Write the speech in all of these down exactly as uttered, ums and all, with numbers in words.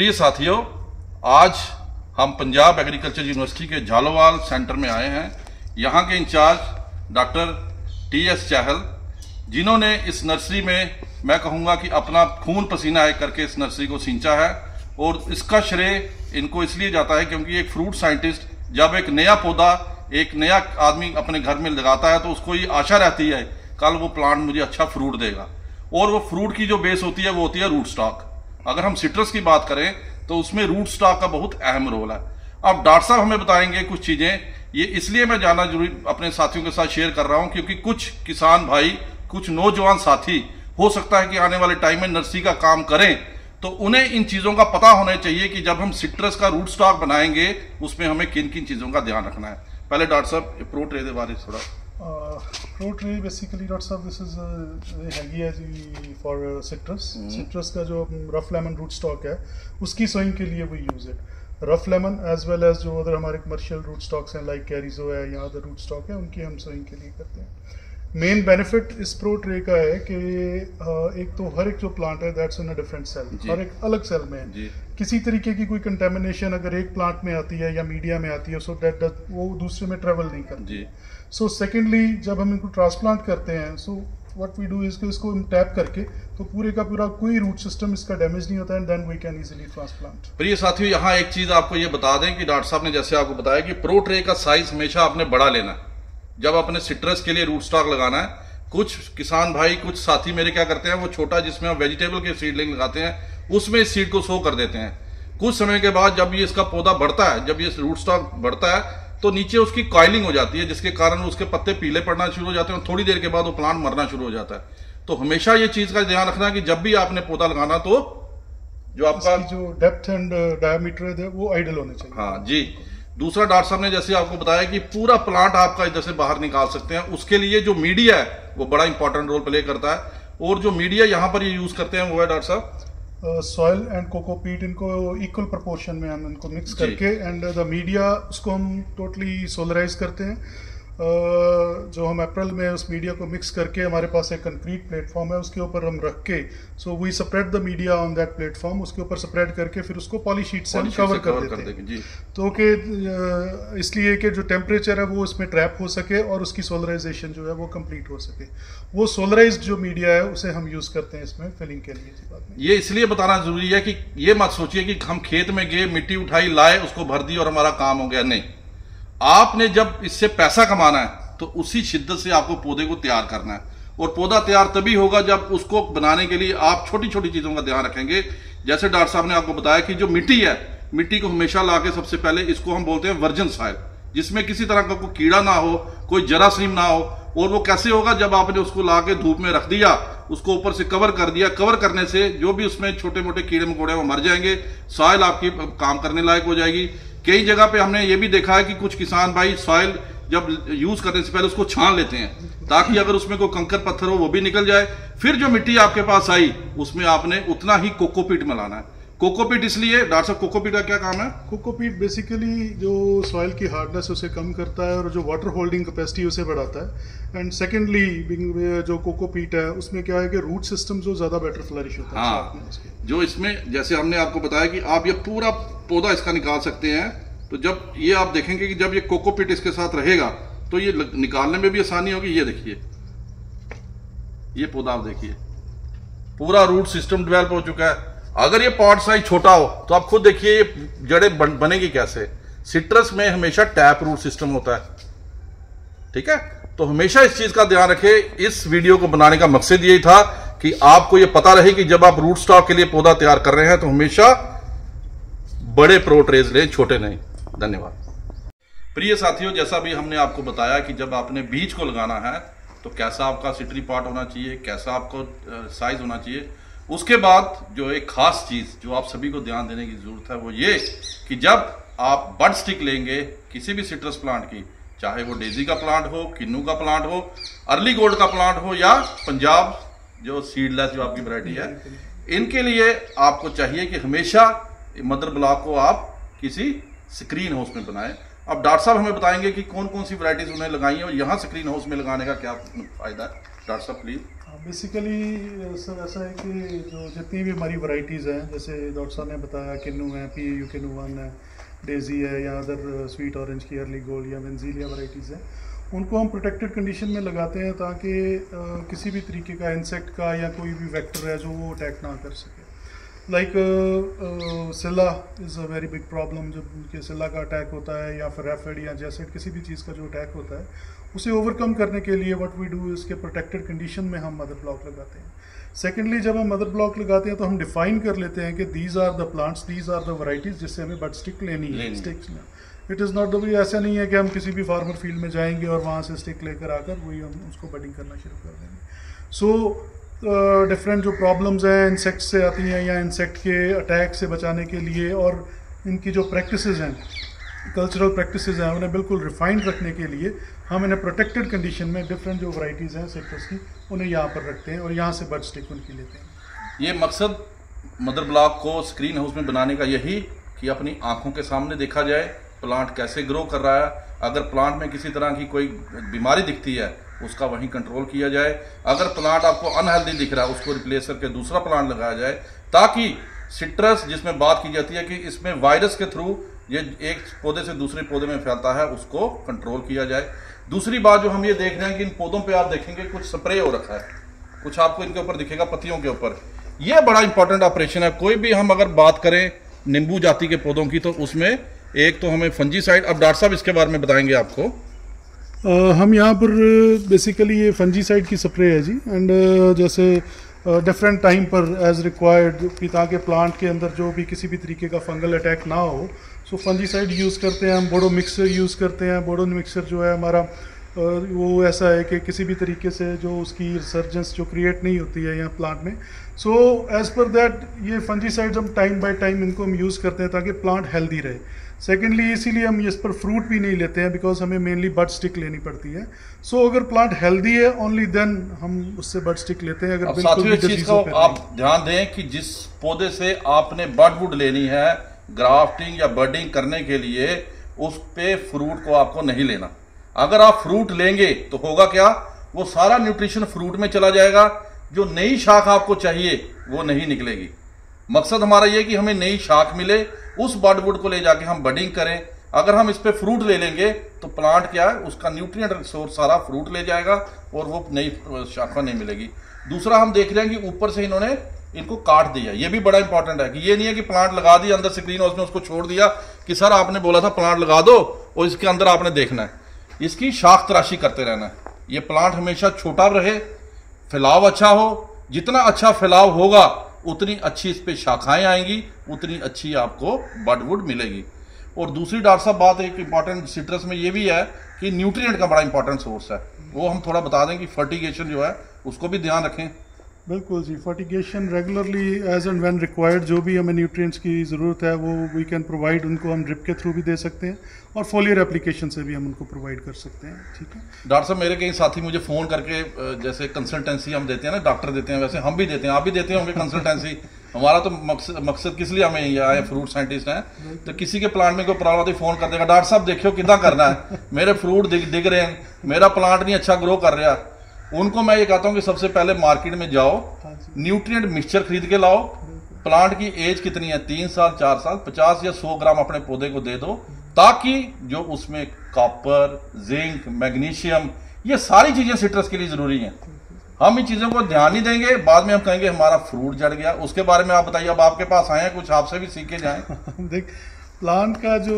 प्रिय साथियों, आज हम पंजाब एग्रीकल्चर यूनिवर्सिटी के झालोवाल सेंटर में आए हैं। यहाँ के incharge doctor T S Chahal, जिन्होंने इस नर्सरी में मैं कहूँगा कि अपना खून पसीना है करके इस नर्सरी को सींचा है, और इसका श्रेय इनको इसलिए जाता है क्योंकि एक फ्रूट साइंटिस्ट जब एक नया पौधा एक नया आदमी अपने घर में लगाता है तो उसको ये आशा रहती है कल वो प्लांट मुझे अच्छा फ्रूट देगा। और वो फ्रूट की जो बेस होती है वो होती है रूट स्टॉक। अगर हम सिट्रस की बात करें तो उसमें रूट स्टॉक का बहुत अहम रोल है। अब डॉक्टर साहब हमें बताएंगे कुछ चीज़ें, ये इसलिए मैं जाना जरूरी अपने साथियों के साथ शेयर कर रहा हूँ क्योंकि कुछ किसान भाई, कुछ नौजवान साथी हो सकता है कि आने वाले टाइम में नर्सरी का काम करें, तो उन्हें इन चीज़ों का पता होना चाहिए कि जब हम सिट्रस का रूट स्टॉक बनाएंगे उसमें हमें किन किन चीज़ों का ध्यान रखना है। पहले डॉक्टर साहब प्रो ट्रे के बारे में थोड़ा। प्रो ट्रे बेसिकली डॉक्टर साहब दिस इज हैगी है जी फॉर सिट्रस। सिट्रस का जो रफ लेमन रूट स्टॉक है उसकी सोइंग के लिए we use it. Rough lemon as well as जो अदर हमारे कमर्शियल रूट स्टॉक्स हैं लाइक कैरिजो है या अदर रूट स्टॉक है उनकी हम सोइंग के लिए करते हैं। मेन बेनिफिट इस प्रो ट्रे का है कि एक तो हर एक जो प्लांट है that's in a different cell, हर एक अलग सेल में है। किसी तरीके की कोई कंटेमिनेशन अगर एक प्लांट में आती है या मीडिया में आती है सो दैट वो दूसरे में ट्रेवल नहीं करती। सो सेकेंडली जब हम इनको ट्रांसप्लांट करते हैं so what we do is कि इसको हम टैप करके तो पूरे का पूरा कोई रूट सिस्टम इसका डैमेज नहीं होता है and then we can easily transplant. प्रिय साथियों, यहाँ एक चीज़ आपको ये बता दें कि डॉक्टर साहब ने जैसे आपको बताया कि प्रो ट्रे का साइज हमेशा आपने बड़ा लेना है जब अपने सिट्रस के लिए रूट स्टॉक लगाना है। कुछ किसान भाई, कुछ साथी मेरे क्या करते हैं, वो छोटा जिसमें हम वेजिटेबल के सीडलिंग लगाते हैं उसमें इस सीड को शो कर देते हैं। कुछ समय के बाद जब ये इसका पौधा बढ़ता है, जब ये रूट स्टॉक बढ़ता है तो नीचे उसकी कॉइलिंग हो जाती है जिसके कारण उसके पत्ते पीले पड़ना शुरू हो जाते हैं और थोड़ी देर के बाद वो प्लांट मरना शुरू हो जाता है। तो हमेशा ये चीज़ का ध्यान रखना कि जब भी आपने पौधा लगाना तो जो आपका जो डेप्थ एंड डायमीटर है वो आइडियल होना चाहिए। हाँ जी। दूसरा डॉक्टर साहब ने जैसे आपको बताया कि पूरा प्लांट आपका इधर से बाहर निकाल सकते हैं, उसके लिए जो मीडिया है वो बड़ा इंपॉर्टेंट रोल प्ले करता है। और जो मीडिया यहाँ पर ये यूज करते हैं वो है डॉक्टर साहब सॉयल एंड कोकोपीट। इनको इक्वल प्रपोर्शन में हम इनको मिक्स करके एंड द मीडिया उसको हम टोटली सोलराइज करते हैं। uh, जो हम अप्रैल में उस मीडिया को मिक्स करके हमारे पास एक कंक्रीट प्लेटफॉर्म है उसके ऊपर हम रख के so we spread the media on that platform, उसके ऊपर स्प्रेड करके फिर उसको पॉलीशीट से कवर कर देते हैं जी। तो कि इसलिए कि जो टेम्परेचर है वो इसमें ट्रैप हो सके और उसकी सोलराइजेशन जो है वो कंप्लीट हो सके। वो सोलराइज्ड जो मीडिया है उसे हम यूज़ करते हैं इसमें फिलिंग के लिए। इस बात में ये इसलिए बताना जरूरी है कि ये मत सोचिए कि हम खेत में गए, मिट्टी उठाई, लाए, उसको भर दी और हमारा काम हो गया। नहीं, आपने जब इससे पैसा कमाना है तो उसी शिद्दत से आपको पौधे को तैयार करना है। और पौधा तैयार तभी होगा जब उसको बनाने के लिए आप छोटी छोटी चीज़ों का ध्यान रखेंगे। जैसे डॉक्टर साहब ने आपको बताया कि जो मिट्टी है, मिट्टी को हमेशा ला के सबसे पहले इसको हम बोलते हैं वर्जिन सॉइल, जिसमें किसी तरह का कोई कीड़ा ना हो, कोई जरासीम ना हो। और वो कैसे होगा, जब आपने उसको ला के धूप में रख दिया, उसको ऊपर से कवर कर दिया। कवर करने से जो भी उसमें छोटे मोटे कीड़े मकोड़े वो मर जाएंगे, सॉइल आपकी काम करने लायक हो जाएगी। कई जगह पे हमने ये भी देखा है कि कुछ किसान भाई सॉइल जब यूज करने से पहले उसको छान लेते हैं ताकि अगर उसमें कोई कंकर पत्थर हो वो भी निकल जाए। फिर जो मिट्टी आपके पास आई उसमें आपने उतना ही कोकोपीट मिलाना है। कोकोपीट इसलिए डॉक्टर साहब, कोकोपीट का क्या काम है? कोकोपीट बेसिकली जो सॉइल की हार्डनेस उसे कम करता है और जो वाटर होल्डिंग कैपेसिटी उसे बढ़ाता है। एंड सेकेंडली जो कोकोपीट है उसमें क्या है कि रूट सिस्टम जो ज़्यादा बेटर फ्लरिश होता है। हाँ, जो इसमें जैसे हमने आपको बताया कि आप ये पूरा पौधा इसका निकाल सकते हैं। तो जब ये आप देखेंगे कि जब ये कोकोपीट इसके साथ रहेगा तो ये निकालने में भी आसानी होगी। ये देखिए, ये पौधा आप देखिए पूरा रूट सिस्टम डेवलप हो चुका है। अगर ये पॉट साइज छोटा हो तो आप खुद देखिए ये जड़ें बन, बनेगी कैसे। सिट्रस में हमेशा टैप रूट सिस्टम होता है, ठीक है। तो हमेशा इस चीज़ का ध्यान रखें। इस वीडियो को बनाने का मकसद यही था कि आपको ये पता रहे कि जब आप रूट स्टॉक के लिए पौधा तैयार कर रहे हैं तो हमेशा बड़े प्रो ट्रेज लें, छोटे नहीं। धन्यवाद। प्रिय साथियों, जैसा भी हमने आपको बताया कि जब आपने बीज को लगाना है तो कैसा आपका सिट्री पॉट होना चाहिए, कैसा आपको साइज होना चाहिए। उसके बाद जो एक खास चीज़ जो आप सभी को ध्यान देने की ज़रूरत है वो ये कि जब आप बड स्टिक लेंगे किसी भी सिट्रस प्लांट की, चाहे वो डेजी का प्लांट हो, किन्नू का प्लांट हो, अर्ली गोल्ड का प्लांट हो या पंजाब जो सीडलेस जो आपकी वैरायटी है, इनके लिए आपको चाहिए कि हमेशा मदर ब्लॉक को आप किसी स्क्रीन हाउस में बनाएं। अब डॉक्टर साहब हमें बताएंगे कि कौन कौन सी वैरायटीज उन्हें लगाई हैं और यहाँ स्क्रीन हाउस में लगाने का क्या फ़ायदा है। डॉक्टर साहब प्लीज़। बेसिकली सर ऐसा है कि जो जितनी भी हमारी वैरायटीज़ हैं, जैसे डॉक्टर साहब ने बताया किन्नू है, पीएयू किन्नू वन है, डेजी है, या अदर स्वीट ऑरेंज की अर्ली गोल्ड या वेंजिलिया वैरायटीज़ हैं, उनको हम प्रोटेक्टेड कंडीशन में लगाते हैं ताकि किसी भी तरीके का इंसेक्ट का या कोई भी वेक्टर है जो वो अटैक ना कर सके। Like psylla is a very big problem. जब उनके सिला का अटैक होता है या फिर रैफिड या जैसे किसी भी चीज़ का जो अटैक होता है, उसे ओवरकम करने के लिए व्हाट वी डू इसके प्रोटेक्टेड कंडीशन में हम मदर ब्लॉक लगाते हैं। सेकेंडली, जब हम मदर ब्लॉक लगाते हैं तो हम डिफाइन कर लेते हैं कि these are the plants, these are the varieties जिससे हमें बड स्टिक लेनी है। स्टिक्स में इट इज़ नॉट द, ऐसा नहीं है कि हम किसी भी फार्मर फील्ड में जाएंगे और वहाँ से स्टिक लेकर आकर वही हम उसको बडिंग करना शुरू कर देंगे। सो डिफरेंट जो प्रॉब्लम्स हैं इंसेक्ट से आती हैं या इंसेक्ट के अटैक से बचाने के लिए, और इनकी जो प्रैक्टिसेस हैं, कल्चरल प्रैक्टिसेस हैं, उन्हें बिल्कुल रिफाइंड रखने के लिए हम इन्हें प्रोटेक्टेड कंडीशन में डिफरेंट जो वैरायटीज़ हैं सिट्रस की, उन्हें यहाँ पर रखते हैं और यहाँ से बर्ड स्टिक उनकी लेते हैं। ये मकसद मदर ब्लॉक को स्क्रीन हाउस में बनाने का यही कि अपनी आँखों के सामने देखा जाए प्लांट कैसे ग्रो कर रहा है। अगर प्लांट में किसी तरह की कोई बीमारी दिखती है उसका वहीं कंट्रोल किया जाए। अगर प्लांट आपको अनहेल्दी दिख रहा है उसको रिप्लेस करके दूसरा प्लांट लगाया जाए, ताकि सिट्रस जिसमें बात की जाती है कि इसमें वायरस के थ्रू ये एक पौधे से दूसरे पौधे में फैलता है, उसको कंट्रोल किया जाए। दूसरी बात जो हम ये देख रहे हैं कि इन पौधों पे आप देखेंगे कुछ स्प्रे हो रखा है, कुछ आपको इनके ऊपर दिखेगा पत्तियों के ऊपर। ये बड़ा इंपॉर्टेंट ऑपरेशन है। कोई भी हम अगर बात करें नींबू जाति के पौधों की तो उसमें एक तो हमें फंजीसाइड, अब डॉक्टर साहब इसके बारे में बताएंगे आपको। Uh, हम यहाँ पर बेसिकली ये फंजीसाइड की स्प्रे है जी, एंड uh, जैसे डिफरेंट uh, टाइम पर एज रिक्वायर्ड कि ताकि प्लांट के अंदर जो भी किसी भी तरीके का फंगल अटैक ना हो, सो फंजीसाइड यूज़ करते हैं हम। बोडो मिक्सर यूज़ करते हैं। बोडो मिक्सर जो है हमारा uh, वो ऐसा है कि किसी भी तरीके से जो उसकी रिसर्जेंस जो क्रिएट नहीं होती है यहाँ प्लांट में, सो एज़ पर दैट ये फंजीसाइड हम टाइम बाई टाइम इनको हम यूज़ करते हैं ताकि प्लांट हेल्दी रहे। सेकेंडली, इसीलिए हम इस पर फ्रूट भी नहीं लेते हैं बिकॉज हमें मेनली बड स्टिक लेनी पड़ती है। सो so, अगर प्लांट हेल्दी है ओनली देन हम उससे बड स्टिक लेते हैं। अगर बिल्कुल चीज को आप ध्यान दें कि जिस पौधे से आपने बड वुड लेनी है ग्राफ्टिंग या बर्डिंग करने के लिए, उस पे फ्रूट को आपको नहीं लेना। अगर आप फ्रूट लेंगे तो होगा क्या, वो सारा न्यूट्रिशन फ्रूट में चला जाएगा, जो नई शाख आपको चाहिए वो नहीं निकलेगी। मकसद हमारा ये कि हमें नई शाख मिले, उस बडवुड को ले जाके हम बडिंग करें। अगर हम इस पर फ्रूट ले लेंगे तो प्लांट क्या है, उसका न्यूट्रिएंट रिसोर्स सारा फ्रूट ले जाएगा और वो नई शाखा नहीं मिलेगी। दूसरा, हम देख रहे हैं कि ऊपर से इन्होंने इनको काट दिया। ये भी बड़ा इंपॉर्टेंट है कि ये नहीं है कि प्लांट लगा दिया अंदर स्क्रीन हाउस में, उसको छोड़ दिया कि सर आपने बोला था प्लांट लगा दो और इसके अंदर आपने देखना है, इसकी शाख तराशी करते रहना है। ये प्लांट हमेशा छोटा रहे, फैलाव अच्छा हो। जितना अच्छा फैलाव होगा उतनी अच्छी इस पर शाखाएं आएंगी, उतनी अच्छी आपको बडवुड मिलेगी। और दूसरी डॉक्टर साहब बात एक इम्पॉर्टेंट सिट्रस में ये भी है कि न्यूट्रिएंट का बड़ा इंपॉर्टेंट सोर्स है, वो हम थोड़ा बता दें कि फर्टिगेशन जो है उसको भी ध्यान रखें। बिल्कुल जी, fertigation regularly as and when required, जो भी हमें न्यूट्रिएंट्स की ज़रूरत है वो वी कैन प्रोवाइड। उनको हम ड्रिप के थ्रू भी दे सकते हैं और फोलियर एप्लीकेशन से भी हम उनको प्रोवाइड कर सकते हैं। ठीक है डॉक्टर साहब, मेरे कई साथी मुझे फ़ोन करके, जैसे कंसल्टेंसी हम देते हैं ना, डॉक्टर देते हैं, वैसे हम भी देते हैं, आप भी देते होंगे कंसल्टेंसी। हमारा तो मकसद मकसद किस लिए हमें यहाँ आए, फ्रूट साइंटिस्ट हैं, तो किसी के प्लांट में कोई प्रॉब्लम होती है फ़ोन कर देगा, डॉक्टर साहब देखियो कितना करना है, मेरे फ्रूट दिख दिख रहे हैं, मेरा प्लांट नहीं अच्छा ग्रो कर रहा। उनको मैं ये कहता हूँ कि सबसे पहले मार्केट में जाओ, न्यूट्रिएंट मिक्सचर खरीद के लाओ। प्लांट की एज कितनी है, तीन साल चार साल पचास या सौ ग्राम अपने पौधे को दे दो, ताकि जो उसमें कॉपर, जिंक, मैग्नीशियम, ये सारी चीजें सिट्रस के लिए जरूरी हैं। हम इन चीजों को ध्यान नहीं देंगे, बाद में हम कहेंगे हमारा फ्रूट जड़ गया। उसके बारे में आप बताइए, अब आपके पास आए हैं, कुछ आपसे भी सीखे जाए। देख, प्लांट का जो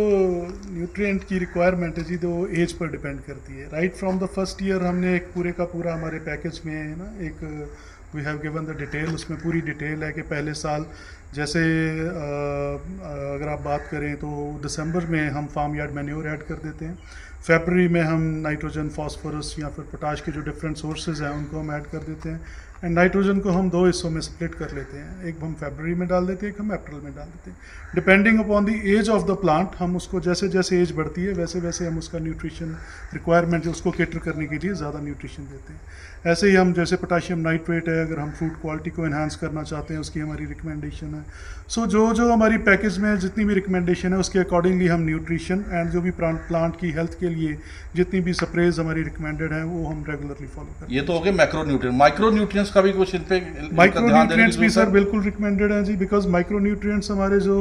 न्यूट्रिएंट की रिक्वायरमेंट है जी तो वो एज पर डिपेंड करती है। Right from the first year हमने एक पूरे का पूरा हमारे पैकेज में है ना, एक we have given the detail, उसमें पूरी डिटेल है कि पहले साल जैसे आ, अगर आप बात करें तो दिसंबर में हम फार्म यार्ड मैन्योर ऐड कर देते हैं, फरवरी में हम नाइट्रोजन, फास्फोरस या फिर पोटाश के जो डिफरेंट सोर्सेज हैं उनको हम ऐड कर देते हैं। एंड नाइट्रोजन को हम दो हिस्सों में स्प्लिट कर लेते हैं, एक हम फरवरी में डाल देते हैं, एक हम अप्रैल में डाल देते हैं। Depending upon the age of the plant, हम उसको जैसे जैसे एज बढ़ती है वैसे वैसे हम उसका न्यूट्रिशन रिक्वायरमेंट उसको कैटर करने के लिए ज़्यादा न्यूट्रिशन देते हैं। ऐसे ही हम जैसे पोटाशियम नाइट्रेट है, अगर हम फ्रूट क्वालिटी को इन्हांस करना चाहते हैं उसकी हमारी रिकमेंडेशन है। सो जो जो हमारी पैकेज में जितनी भी रिकमेंडेशन है उसके अकॉर्डिंगली हम न्यूट्रिशन एंड जो भी प्लांट की हेल्थ के लिए जितनी भी स्प्रेज हमारी रिकमेंडेड है वो हम रेगुलरली फॉलो करते हैं। ये तो हो गया मैक्रो न्यूट्रिएंट्स, माइक्रो न्यूट्रिएंट्स का भी कुछ इन पे माइक्रो न्यूट्रिएंट्स भी सर बिल्कुल रिकमेंडेड है जी, बिकॉज माइक्रो न्यूट्रिएंट्स हमारे जो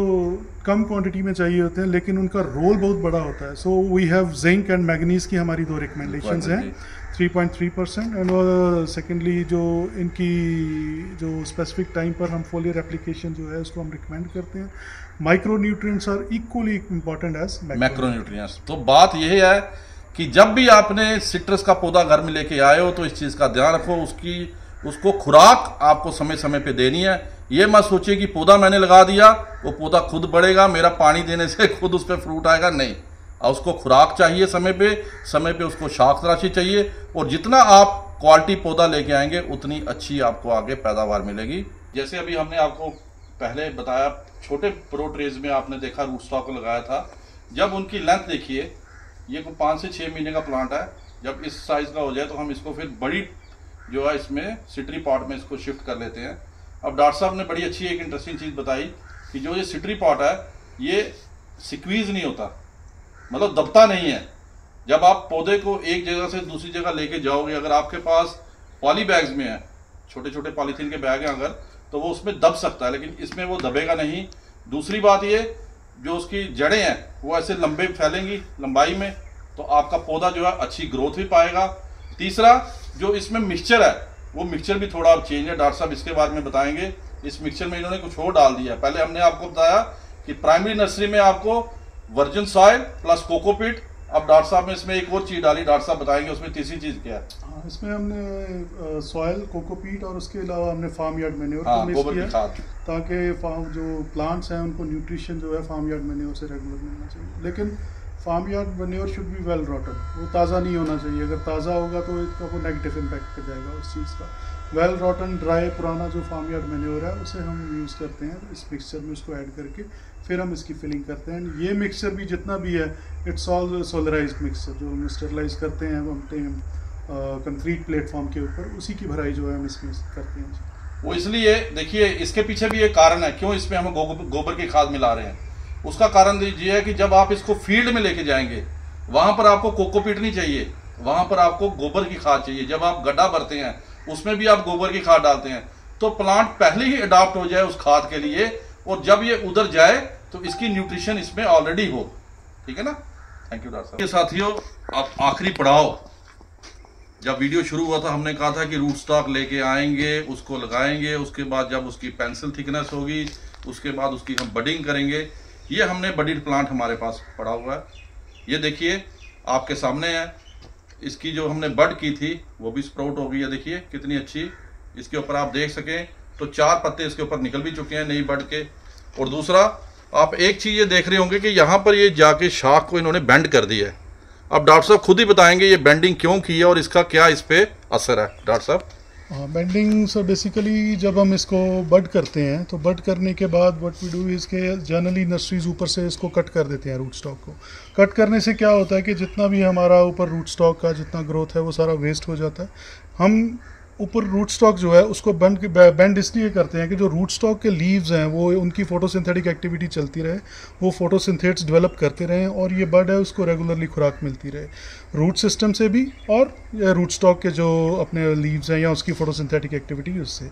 कम क्वांटिटी में चाहिए होते हैं लेकिन उनका रोल बहुत बड़ा होता है। So we have zinc and manganese की हमारी दो रिकमेंडेशंस हैं three point three percent and secondly जो इनकी जो स्पेसिफिक टाइम पर हम फोलियर एप्लीकेशन जो है उसको हम रिकमेंड करते हैं। Micro nutrients are equally important as macro nutrients. तो बात यह है कि जब भी आपने सिट्रस का पौधा घर में लेके आए हो तो इस चीज़ का ध्यान रखो, उसकी उसको खुराक आपको समय समय पे देनी है। ये मत सोचिए कि पौधा मैंने लगा दिया वो पौधा खुद बढ़ेगा, मेरा पानी देने से खुद उस पर फ्रूट आएगा, नहीं। और उसको खुराक चाहिए समय पे, समय पे उसको शाक राशि चाहिए, और जितना आप क्वालिटी पौधा लेके आएंगे उतनी अच्छी आपको आगे पैदावार मिलेगी। जैसे अभी हमने आपको पहले बताया छोटे प्रोट्रेज में आपने देखा रूट स्टॉक लगाया था, जब उनकी लेंथ देखिए ये कोई पाँच से छः महीने का प्लांट है, जब इस साइज़ का हो जाए तो हम इसको फिर बड़ी जो है इसमें सिट्री पॉट में इसको शिफ्ट कर लेते हैं। अब डॉक्टर साहब ने बड़ी अच्छी एक इंटरेस्टिंग चीज़ बताई कि जो ये सिट्री पॉट है ये सिक्वीज नहीं होता, मतलब दबता नहीं है। जब आप पौधे को एक जगह से दूसरी जगह लेके जाओगे, अगर आपके पास पॉली बैग्स में है, छोटे छोटे पॉलीथीन के बैग हैं अगर, तो वो उसमें दब सकता है, लेकिन इसमें वो दबेगा नहीं। दूसरी बात ये जो उसकी जड़ें हैं वो ऐसे लंबे फैलेंगी लंबाई में, तो आपका पौधा जो है अच्छी ग्रोथ भी पाएगा। तीसरा जो इसमें मिक्सचर है वो मिक्सचर भी थोड़ा आप चेंज है, डॉक्टर साहब इसके बारे में बताएंगे। इस मिक्सचर में इन्होंने कुछ और डाल दिया। पहले हमने आपको बताया कि प्राइमरी नर्सरी में आपको वर्जिन सॉयल प्लस कोकोपीट, अब डॉक्टर साहब ने इसमें एक और चीज डाली, डॉक्टर साहब बताएंगे उसमें तीसरी चीज क्या है। इसमें हमने सॉयल कोकोपीट और उसके अलावा हमने फार्म यार्ड मेन्योर को मिक्स किया ताकि फार्म जो प्लांट्स हैं उनको न्यूट्रिशन जो है फार्म यार्ड मेन्योर से रेगुलर मिलना चाहिए। लेकिन farm yard manure should be well rotted, वो ताज़ा नहीं होना चाहिए, अगर ताज़ा होगा तो इसका वो नेगेटिव इम्पैक्ट कर जाएगा उस चीज़ का। वेल रॉटन ड्राई पुराना जो फार्म यार्ड मेन्योर है उसे हम यूज़ करते हैं इस मिक्सचर में, उसको ऐड करके फिर हम इसकी फिलिंग करते हैं। ये मिक्सचर भी जितना भी है इट्स ऑल सोलराइज मिक्सचर, जो हम स्टरलाइज करते हैं हम कंक्रीट प्लेटफॉर्म के ऊपर, उसी की भराई जो है हम इसमें करते हैं। वो इसलिए देखिए इसके पीछे भी एक कारण है क्यों इसमें हम गोबर गोबर की खाद मिला रहे हैं। उसका कारण ये है कि जब आप इसको फील्ड में लेके जाएंगे वहाँ पर आपको कोकोपीट नहीं चाहिए, वहाँ पर आपको गोबर की खाद चाहिए। जब आप गड्ढा भरते हैं उसमें भी आप गोबर की खाद डालते हैं, तो प्लांट पहले ही अडॉप्ट हो जाए उस खाद के लिए, और जब ये उधर जाए तो इसकी न्यूट्रिशन इसमें ऑलरेडी हो। ठीक है ना, थैंक यू डॉक्टर साहब। ये साथियों अब आखिरी पड़ाव, जब वीडियो शुरू हुआ था हमने कहा था कि रूट स्टॉक लेके आएंगे, उसको लगाएंगे, उसके बाद जब उसकी पेंसिल थिकनेस होगी उसके बाद उसकी हम बडिंग करेंगे। ये हमने बडिड प्लांट हमारे पास पड़ा हुआ है, ये देखिए आपके सामने है। इसकी जो हमने बड की थी वो भी स्प्राउट हो गई है, देखिए कितनी अच्छी। इसके ऊपर आप देख सकें तो चार पत्ते इसके ऊपर निकल भी चुके हैं नई बड के। और दूसरा आप एक चीज़ ये देख रहे होंगे कि यहाँ पर ये जाके शाख को इन्होंने बेंड कर दिया है। अब डॉक्टर साहब खुद ही बताएंगे ये बेंडिंग क्यों की है और इसका क्या इस पर असर है। डॉक्टर साहब बेंडिंग सर बेसिकली जब हम इसको बड करते हैं तो बड करने के बाद व्हाट वी डू इसके जनरली नर्सरीज ऊपर से इसको कट कर देते हैं रूट स्टॉक को। कट करने से क्या होता है कि जितना भी हमारा ऊपर रूट स्टॉक का जितना ग्रोथ है वो सारा वेस्ट हो जाता है। हम ऊपर रूट स्टॉक जो है उसको बैंड बैंड इसलिए करते हैं कि जो रूट स्टॉक के लीव्स हैं वो उनकी फोटोसिंथेटिक एक्टिविटी चलती रहे, वो फोटोसिंथेट्स डेवलप करते रहें और ये बड है उसको रेगुलरली खुराक मिलती रहे रूट सिस्टम से भी और रूट स्टॉक के जो अपने लीव्स हैं या उसकी फोटोसिंथेटिक एक्टिविटी उससे।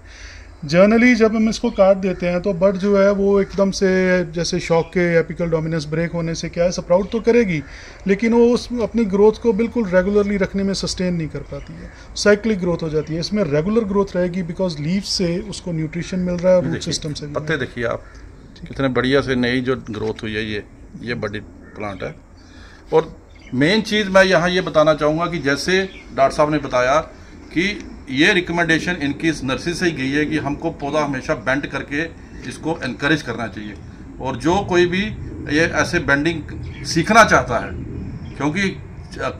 जनरली जब हम इसको काट देते हैं तो बड जो है वो एकदम से जैसे शॉक के एपिकल डोमिनेंस ब्रेक होने से क्या है स्प्राउट तो करेगी लेकिन वो उस अपनी ग्रोथ को बिल्कुल रेगुलरली रखने में सस्टेन नहीं कर पाती है, साइक्लिक ग्रोथ हो जाती है। इसमें रेगुलर ग्रोथ रहेगी बिकॉज लीफ से उसको न्यूट्रिशन मिल रहा है और रूट सिस्टम से। पत्ते देखिए आप कितने बढ़िया से नई जो ग्रोथ हुई है, ये ये बडी प्लांट है। और मेन चीज़ मैं यहाँ ये बताना चाहूँगा कि जैसे डॉक्टर साहब ने बताया कि ये रिकमेंडेशन इनकी इस नर्सरी से ही गई है कि हमको पौधा हमेशा बेंड करके इसको एनकरेज करना चाहिए। और जो कोई भी ये ऐसे बेंडिंग सीखना चाहता है, क्योंकि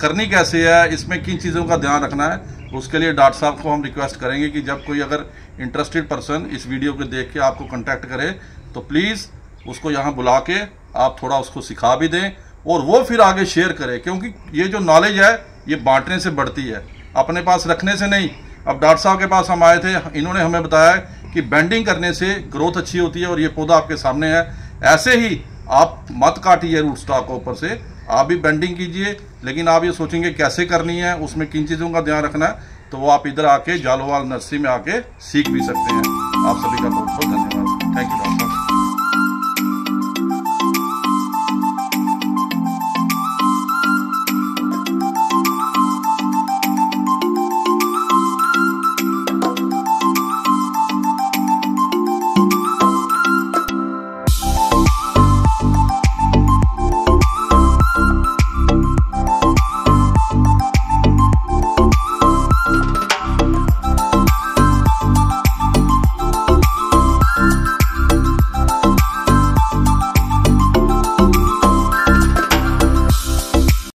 करनी कैसे है, इसमें किन चीज़ों का ध्यान रखना है, उसके लिए डॉक्टर साहब को हम रिक्वेस्ट करेंगे कि जब कोई अगर इंटरेस्टेड पर्सन इस वीडियो को देख के आपको कॉन्टैक्ट करे तो प्लीज़ उसको यहाँ बुला के आप थोड़ा उसको सिखा भी दें और वो फिर आगे शेयर करें, क्योंकि ये जो नॉलेज है ये बाँटने से बढ़ती है, अपने पास रखने से नहीं। अब डॉक्टर साहब के पास हम आए थे, इन्होंने हमें बताया कि बेंडिंग करने से ग्रोथ अच्छी होती है और ये पौधा आपके सामने है। ऐसे ही आप मत काटिए रूट स्टॉक ऊपर से, आप भी बेंडिंग कीजिए, लेकिन आप ये सोचेंगे कैसे करनी है, उसमें किन चीज़ों का ध्यान रखना है, तो वो आप इधर आके झालोवाल नर्सरी में आके सीख भी सकते हैं। आप सभी का बहुत बहुत धन्यवाद। Thank you doctor.